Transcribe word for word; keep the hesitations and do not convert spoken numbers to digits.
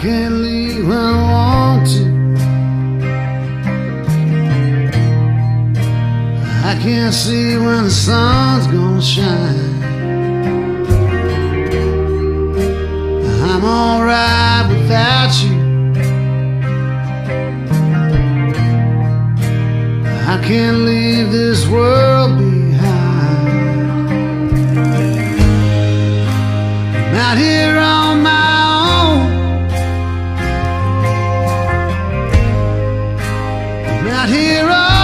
can't leave when I want to. I can't see when the sun's gonna shine. I'm alright without you. I can't leave this world behind. I'm out here on my own. I'm out here on my own.